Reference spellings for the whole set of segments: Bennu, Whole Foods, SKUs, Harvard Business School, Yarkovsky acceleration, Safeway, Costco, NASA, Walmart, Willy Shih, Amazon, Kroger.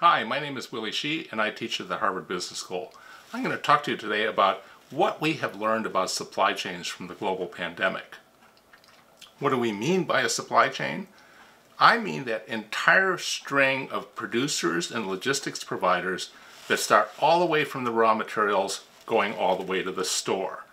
Hi, my name is Willy Shih and I teach at the Harvard Business School. I'm going to talk to you today about what we have learned about supply chains from the global pandemic. What do we mean by a supply chain? I mean that entire string of producers and logistics providers that start all the way from the raw materials going all the way to the store.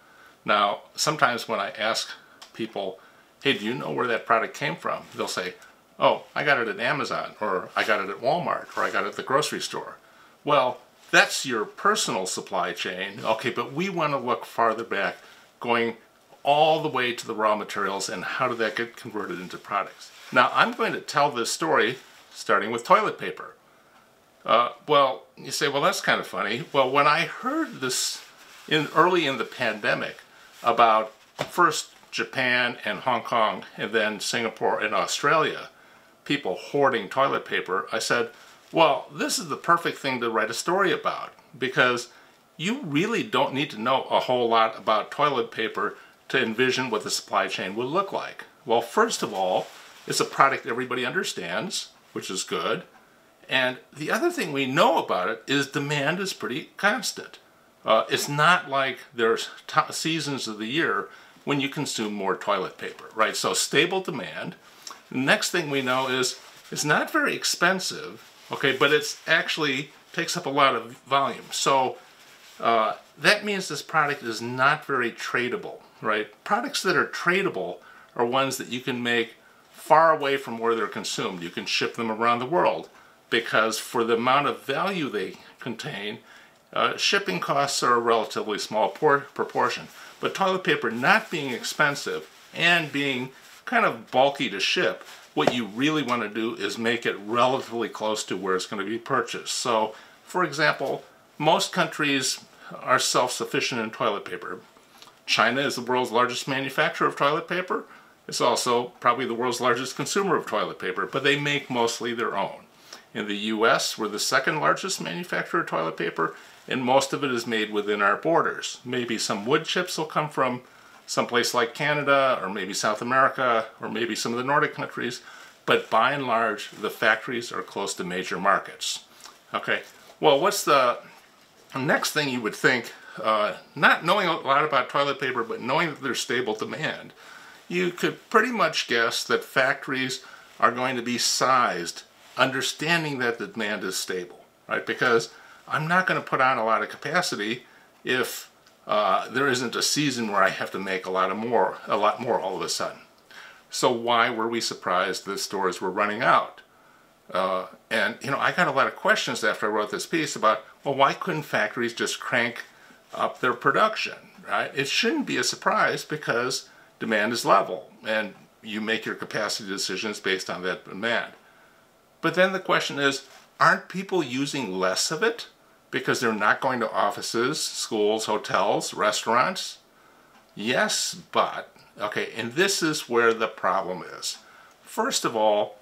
Now, sometimes when I ask people, hey, do you know where that product came from? They'll say, oh, I got it at Amazon, or I got it at Walmart, or I got it at the grocery store. Well, that's your personal supply chain. Okay, but we want to look farther back, going all the way to the raw materials and how did that get converted into products. Now, I'm going to tell this story starting with toilet paper. Well, you say, well, that's kind of funny. Well, when I heard this early in the pandemic about first Japan and Hong Kong and then Singapore and Australia, people hoarding toilet paper, I said, well, this is the perfect thing to write a story about because you really don't need to know a whole lot about toilet paper to envision what the supply chain would look like. Well, first of all, it's a product everybody understands, which is good. And the other thing we know about it is demand is pretty constant. It's not like there's seasons of the year when you consume more toilet paper, right? So stable demand. The next thing we know is it's not very expensive, okay, but it's actually takes up a lot of volume. So that means this product is not very tradable, right? Products that are tradable are ones that you can make far away from where they're consumed. You can ship them around the world because for the amount of value they contain, shipping costs are a relatively small proportion. But toilet paper not being expensive and being kind of bulky to ship, what you really want to do is make it relatively close to where it's going to be purchased. So, for example, most countries are self-sufficient in toilet paper. China is the world's largest manufacturer of toilet paper. It's also probably the world's largest consumer of toilet paper, but they make mostly their own. In the U.S., we're the second largest manufacturer of toilet paper, and most of it is made within our borders. Maybe some wood chips will come from someplace like Canada, or maybe South America, or maybe some of the Nordic countries, but by and large, the factories are close to major markets. Okay, well, what's the next thing you would think, not knowing a lot about toilet paper, but knowing that there's stable demand, you could pretty much guess that factories are going to be sized, understanding that the demand is stable, right? Because I'm not going to put on a lot of capacity if there isn't a season where I have to make a lot more all of a sudden. So why were we surprised that stores were running out? And you know, I got a lot of questions after I wrote this piece about, well, why couldn't factories just crank up their production, right? It shouldn't be a surprise because demand is level and you make your capacity decisions based on that demand. But then the question is, aren't people using less of it because they're not going to offices, schools, hotels, restaurants? Yes, but, okay, and this is where the problem is. First of all,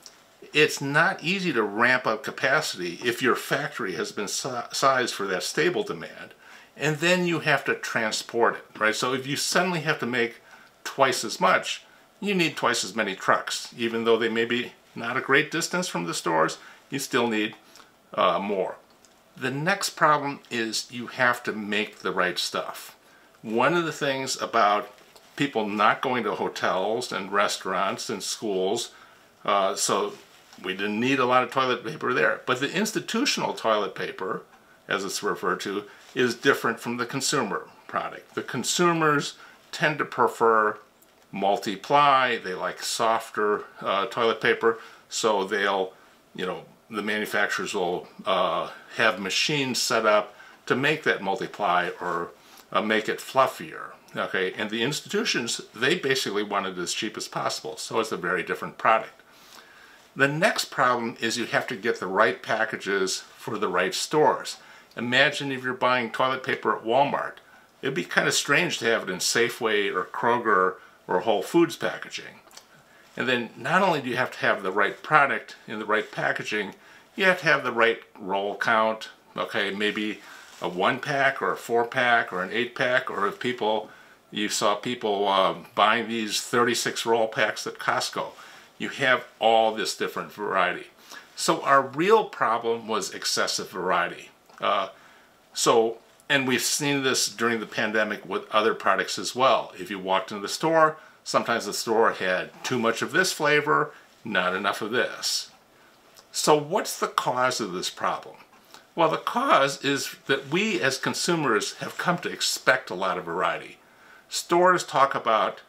it's not easy to ramp up capacity if your factory has been sized for that stable demand, and then you have to transport it, right? So if you suddenly have to make twice as much, you need twice as many trucks, even though they may be not a great distance from the stores, you still need more. The next problem is you have to make the right stuff. One of the things about people not going to hotels and restaurants and schools, so we didn't need a lot of toilet paper there. But the institutional toilet paper, as it's referred to, is different from the consumer product. The consumers tend to prefer multiply, they like softer toilet paper, so they'll, you know, the manufacturers will have machines set up to make that multiply or make it fluffier, okay? And the institutions, they basically want it as cheap as possible, so it's a very different product. The next problem is you have to get the right packages for the right stores. Imagine if you're buying toilet paper at Walmart. It'd be kind of strange to have it in Safeway or Kroger or Whole Foods packaging. And then not only do you have to have the right product in the right packaging, you have to have the right roll count, okay, maybe a 1-pack or a 4-pack or an 8-pack, or if people, you saw people buying these 36 roll packs at Costco. You have all this different variety. So our real problem was excessive variety. And we've seen this during the pandemic with other products as well. If you walked into the store, sometimes the store had too much of this flavor, not enough of this. So what's the cause of this problem? Well, the cause is that we as consumers have come to expect a lot of variety. Stores talk about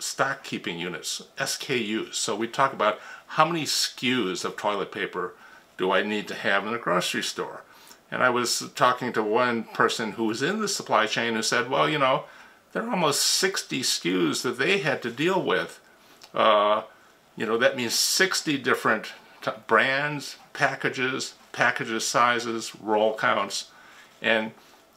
stock keeping units, SKUs. So we talk about how many SKUs of toilet paper do I need to have in a grocery store? And I was talking to one person who was in the supply chain who said, well, you know, there are almost 60 SKUs that they had to deal with. You know, that means 60 different brands, packages sizes, roll counts. And,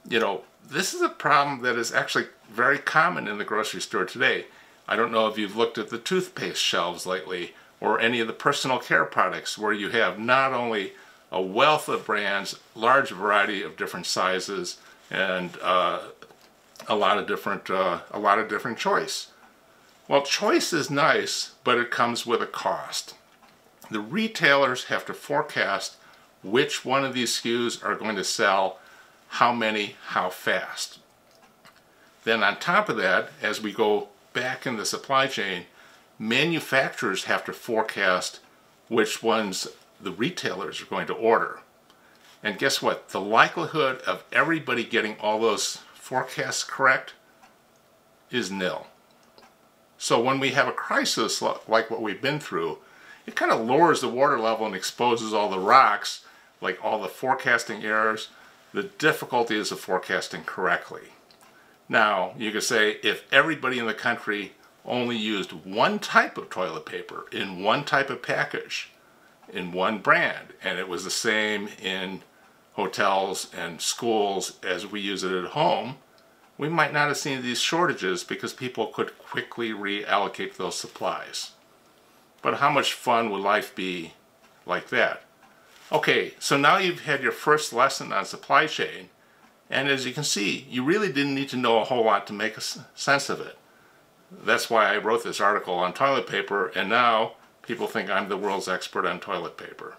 you know, this is a problem that is actually very common in the grocery store today. I don't know if you've looked at the toothpaste shelves lately or any of the personal care products where you have not only a wealth of brands, large variety of different sizes, and a lot of different choice. Well, choice is nice, but it comes with a cost. The retailers have to forecast which one of these SKUs are going to sell, how many, how fast. Then on top of that, as we go back in the supply chain, manufacturers have to forecast which ones the retailers are going to order. And guess what? The likelihood of everybody getting all those forecasts correct is nil. So when we have a crisis like what we've been through, it kind of lowers the water level and exposes all the rocks, like all the forecasting errors, the difficulties of forecasting correctly. Now, you could say if everybody in the country only used one type of toilet paper in one type of package, in one brand, and it was the same in hotels and schools as we use it at home, we might not have seen these shortages because people could quickly reallocate those supplies. But how much fun would life be like that? Okay, so now you've had your first lesson on supply chain, and as you can see, you really didn't need to know a whole lot to make sense of it. That's why I wrote this article on toilet paper, and now people think I'm the world's expert on toilet paper.